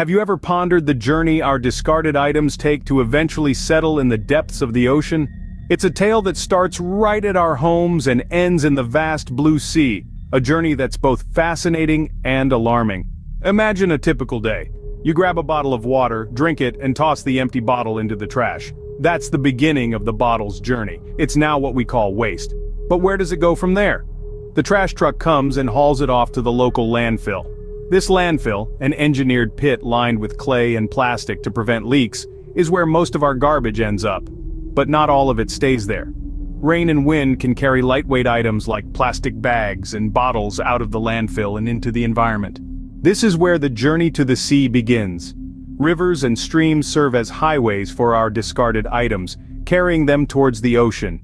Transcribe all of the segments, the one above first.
Have you ever pondered the journey our discarded items take to eventually settle in the depths of the ocean? It's a tale that starts right at our homes and ends in the vast blue sea, a journey that's both fascinating and alarming. Imagine a typical day. You grab a bottle of water, drink it, and toss the empty bottle into the trash. That's the beginning of the bottle's journey. It's now what we call waste. But where does it go from there? The trash truck comes and hauls it off to the local landfill. This landfill, an engineered pit lined with clay and plastic to prevent leaks, is where most of our garbage ends up. But not all of it stays there. Rain and wind can carry lightweight items like plastic bags and bottles out of the landfill and into the environment. This is where the journey to the sea begins. Rivers and streams serve as highways for our discarded items, carrying them towards the ocean.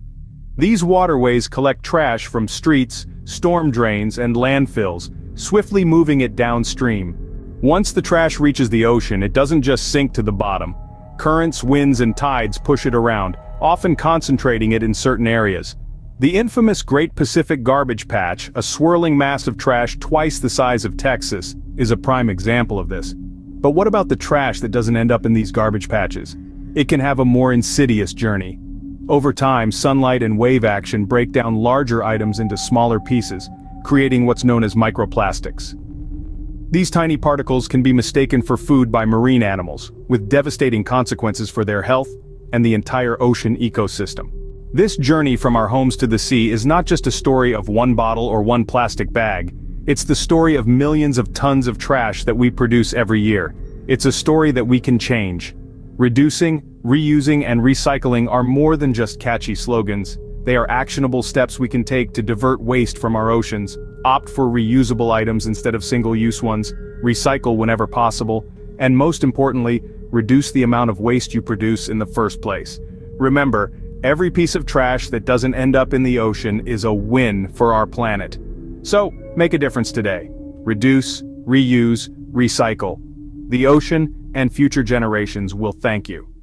These waterways collect trash from streets, storm drains, and landfills, swiftly moving it downstream. Once the trash reaches the ocean, it doesn't just sink to the bottom. Currents, winds, and tides push it around, often concentrating it in certain areas. The infamous Great Pacific Garbage Patch, a swirling mass of trash twice the size of Texas, is a prime example of this. But what about the trash that doesn't end up in these garbage patches? It can have a more insidious journey. Over time, sunlight and wave action break down larger items into smaller pieces, creating what's known as microplastics. These tiny particles can be mistaken for food by marine animals, with devastating consequences for their health and the entire ocean ecosystem. This journey from our homes to the sea is not just a story of one bottle or one plastic bag. It's the story of millions of tons of trash that we produce every year. It's a story that we can change. Reducing, reusing, and recycling are more than just catchy slogans. They are actionable steps we can take to divert waste from our oceans, opt for reusable items instead of single-use ones, recycle whenever possible, and most importantly, reduce the amount of waste you produce in the first place. Remember, every piece of trash that doesn't end up in the ocean is a win for our planet. So, make a difference today. Reduce, reuse, recycle. The ocean and future generations will thank you.